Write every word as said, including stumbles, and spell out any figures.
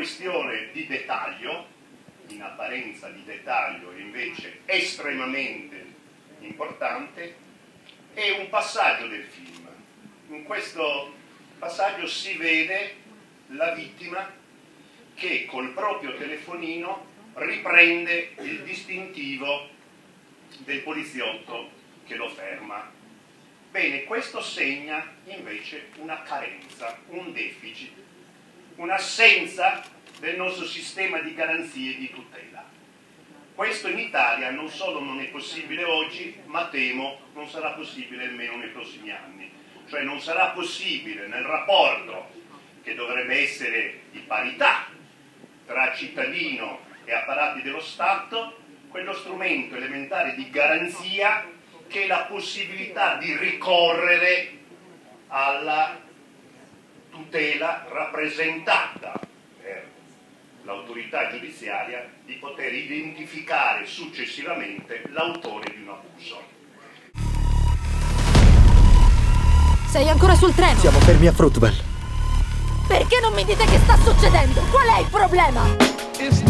questione di dettaglio, in apparenza di dettaglio e invece estremamente importante, è un passaggio del film. In questo passaggio si vede la vittima che col proprio telefonino riprende il distintivo del poliziotto che lo ferma. Bene, questo segna invece una carenza, un deficit, un'assenza del nostro sistema di garanzie e di tutela. Questo in Italia non solo non è possibile oggi, ma temo non sarà possibile nemmeno nei prossimi anni. Cioè non sarà possibile nel rapporto che dovrebbe essere di parità tra cittadino e apparati dello Stato, quello strumento elementare di garanzia che è la possibilità di ricorrere alla tutela rappresentata per l'autorità giudiziaria di poter identificare successivamente l'autore di un abuso. Sei ancora sul treno? Siamo fermi a Fruitvale. Perché non mi dite che sta succedendo? Qual è il problema?